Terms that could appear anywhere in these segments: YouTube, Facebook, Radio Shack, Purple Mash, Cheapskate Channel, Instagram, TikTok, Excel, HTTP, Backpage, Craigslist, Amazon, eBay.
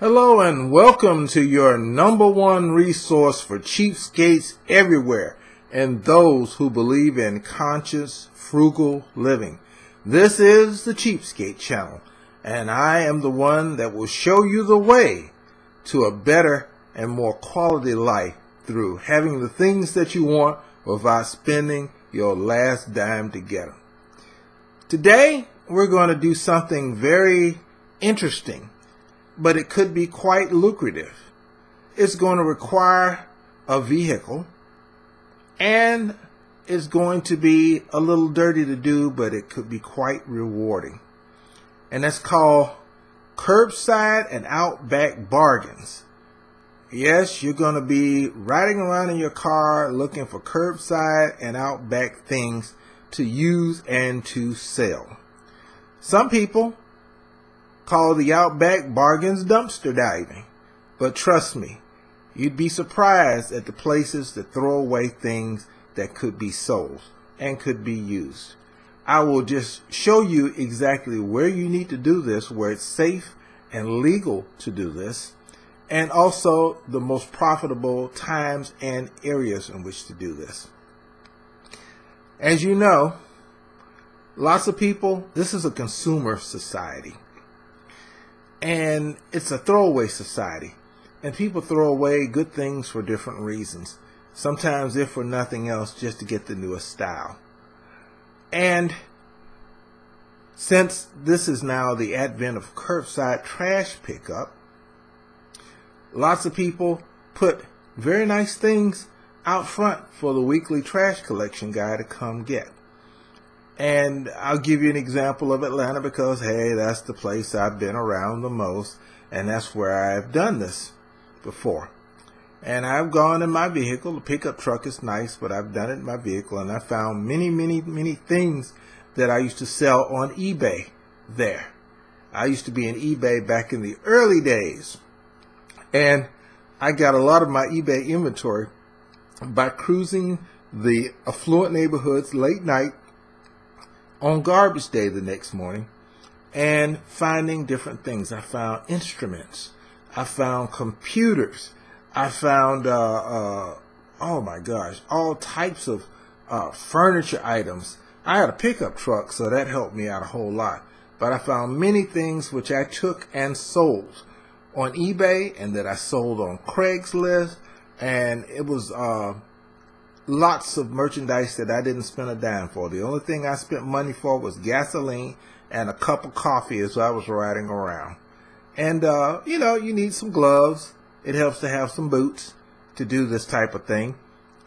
Hello and welcome to your number one resource for cheapskates everywhere and those who believe in conscious, frugal living. This is the Cheapskate Channel, and I am the one that will show you the way to a better and more quality life through having the things that you want without spending your last dime to get them. Today, we're going to do something very interesting, but it could be quite lucrative. It's going to require a vehicle, and it's going to be a little dirty to do, but it could be quite rewarding. And that's called curbside and outback bargains. Yes, you're going to be riding around in your car looking for curbside and outback things to use and to sell. Some people call the outback bargains dumpster diving, but trust me, you'd be surprised at the places that throw away things that could be sold and could be used. I will just show you exactly where you need to do this, where it's safe and legal to do this, and also the most profitable times and areas in which to do this. As you know, lots of people, this is a consumer society. And it's a throwaway society, and people throw away good things for different reasons, sometimes if for nothing else, just to get the newest style. And since this is now the advent of curbside trash pickup, lots of people put very nice things out front for the weekly trash collection guy to come get. And I'll give you an example of Atlanta because, hey, that's the place I've been around the most, and that's where I've done this before. And I've gone in my vehicle. The pickup truck is nice, but I've done it in my vehicle, and I found many things that I used to sell on eBay there. I used to be in eBay back in the early days, and I got a lot of my eBay inventory by cruising the affluent neighborhoods late night on garbage day the next morning and finding different things. I found instruments. I found computers. I found, oh my gosh, all types of furniture items. I had a pickup truck, so that helped me out a whole lot. But I found many things which I took and sold on eBay and that I sold on Craigslist. And it was lots of merchandise that I didn't spend a dime for. The only thing I spent money for was gasoline and a cup of coffee as I was riding around. And, you know, you need some gloves. It helps to have some boots to do this type of thing.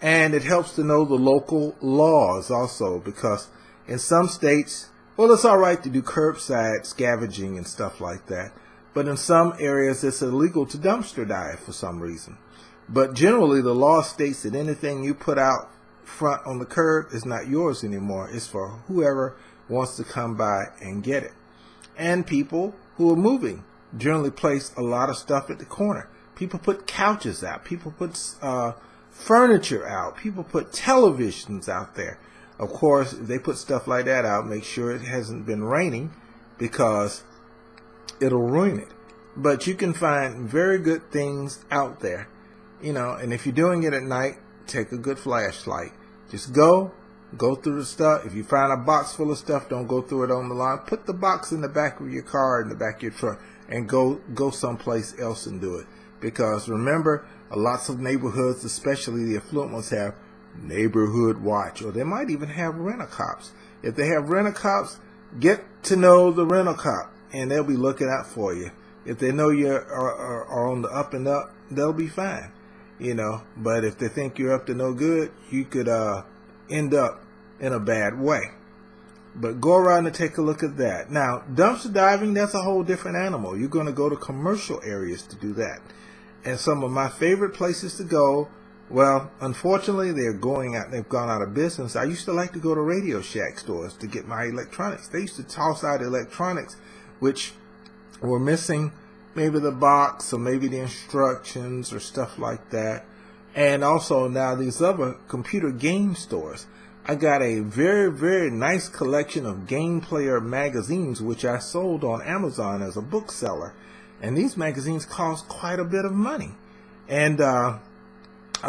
And it helps to know the local laws also, because in some states, well, it's all right to do curbside scavenging and stuff like that. But in some areas, it's illegal to dumpster dive for some reason. But generally, the law states that anything you put out front on the curb is not yours anymore. It's for whoever wants to come by and get it. And people who are moving generally place a lot of stuff at the corner. People put couches out. People put furniture out. People put televisions out there. Of course, if they put stuff like that out, make sure it hasn't been raining because it'll ruin it. But you can find very good things out there. You know, and if you're doing it at night, take a good flashlight. Just go through the stuff. If you find a box full of stuff, don't go through it on the lawn. Put the box in the back of your car, in the back of your truck, and go someplace else and do it. Because remember, lots of neighborhoods, especially the affluent ones, have neighborhood watch, or they might even have rent-a-cops. If they have rent-a-cops, get to know the rent-a-cop, and they'll be looking out for you. If they know you are on the up and up, they'll be fine. You know, but if they think you're up to no good, you could end up in a bad way. But go around and take a look at that. Now, dumpster diving, that's a whole different animal. You're going to go to commercial areas to do that. And some of my favorite places to go, well, unfortunately, they've gone out of business. I used to like to go to Radio Shack stores to get my electronics. They used to toss out electronics, which were missing maybe the box or maybe the instructions or stuff like that. And also now these other computer game stores. I got a very nice collection of Game Player magazines, which I sold on Amazon as a bookseller. And these magazines cost quite a bit of money. And I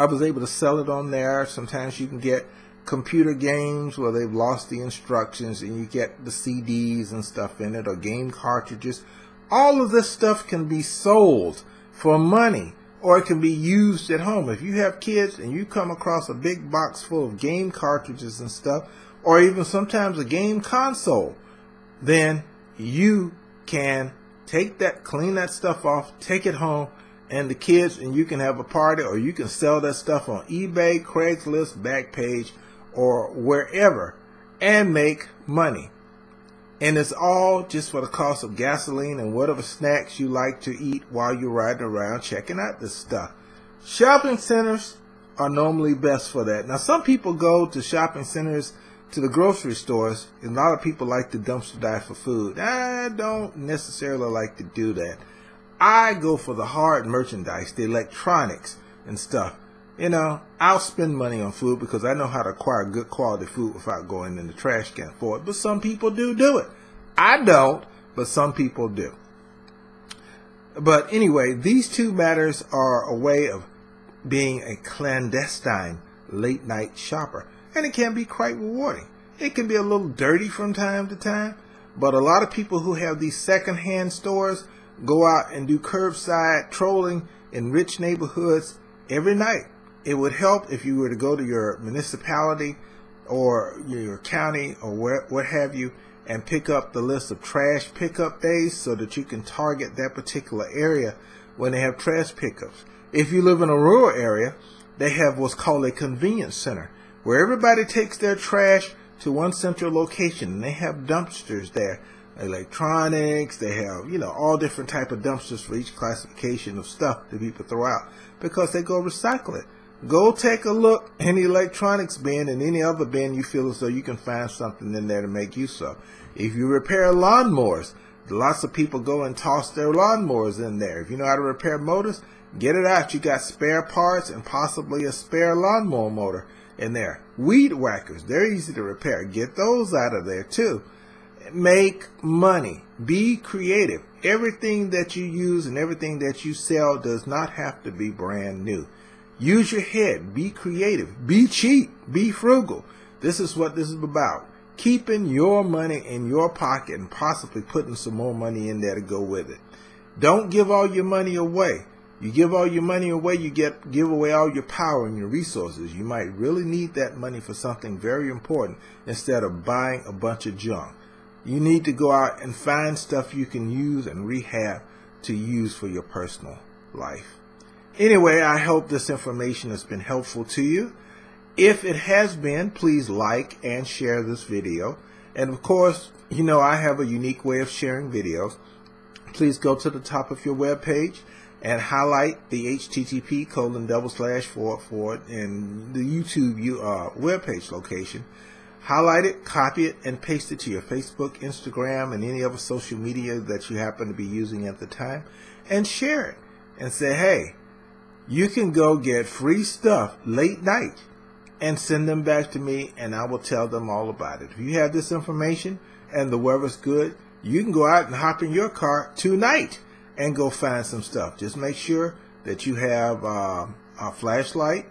was able to sell it on there. Sometimes you can get computer games where they've lost the instructions and you get the CDs and stuff in it, or game cartridges. All of this stuff can be sold for money, or it can be used at home. If you have kids and you come across a big box full of game cartridges and stuff, or even sometimes a game console, then you can take that, clean that stuff off, take it home and the kids, and you can have a party, or you can sell that stuff on eBay, Craigslist, Backpage, or wherever, and make money. And it's all just for the cost of gasoline and whatever snacks you like to eat while you're riding around checking out this stuff. Shopping centers are normally best for that. Now, some people go to shopping centers, to the grocery stores, and a lot of people like to dumpster dive for food. I don't necessarily like to do that. I go for the hard merchandise, the electronics and stuff. You know, I'll spend money on food because I know how to acquire good quality food without going in the trash can for it. But some people do it. I don't, but some people do. But anyway, these two matters are a way of being a clandestine late night shopper. And it can be quite rewarding. It can be a little dirty from time to time. But a lot of people who have these secondhand stores go out and do curbside trolling in rich neighborhoods every night. It would help if you were to go to your municipality or your county or what have you, and pick up the list of trash pickup days so that you can target that particular area when they have trash pickups. If you live in a rural area, they have what's called a convenience center, where everybody takes their trash to one central location, and they have dumpsters there. Electronics, they have, you know, all different type of dumpsters for each classification of stuff that people throw out, because they go recycle it. Go take a look in the electronics bin and any other bin you feel as though you can find something in there to make use of. If you repair lawnmowers, lots of people go and toss their lawnmowers in there. If you know how to repair motors, get it out. You got spare parts and possibly a spare lawnmower motor in there. Weed whackers, they're easy to repair. Get those out of there too. Make money. Be creative. Everything that you use and everything that you sell does not have to be brand new. Use your head. Be creative. Be cheap. Be frugal. This is what this is about. Keeping your money in your pocket and possibly putting some more money in there to go with it. Don't give all your money away. You give all your money away, you give away all your power and your resources. You might really need that money for something very important instead of buying a bunch of junk. You need to go out and find stuff you can use and rehab to use for your personal life. Anyway, I hope this information has been helpful to you. If it has been, please like and share this video. And of course, you know I have a unique way of sharing videos. Please go to the top of your webpage and highlight the http:// in the YouTube webpage location. Highlight it, copy it, and paste it to your Facebook, Instagram, and any other social media that you happen to be using at the time, and share it and say, hey, you can go get free stuff late night, and send them back to me, and I will tell them all about it. If you have this information and the weather's good, you can go out and hop in your car tonight and go find some stuff. Just make sure that you have a flashlight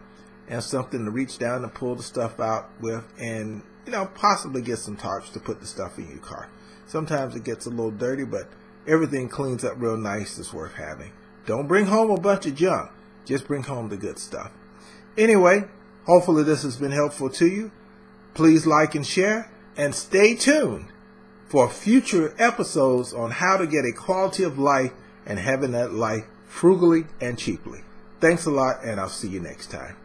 and something to reach down and pull the stuff out with, and you know, possibly get some tarps to put the stuff in your car. Sometimes it gets a little dirty, but everything cleans up real nice. It's worth having. Don't bring home a bunch of junk. Just bring home the good stuff. Anyway, hopefully this has been helpful to you. Please like and share, and stay tuned for future episodes on how to get a quality of life and having that life frugally and cheaply. Thanks a lot, and I'll see you next time.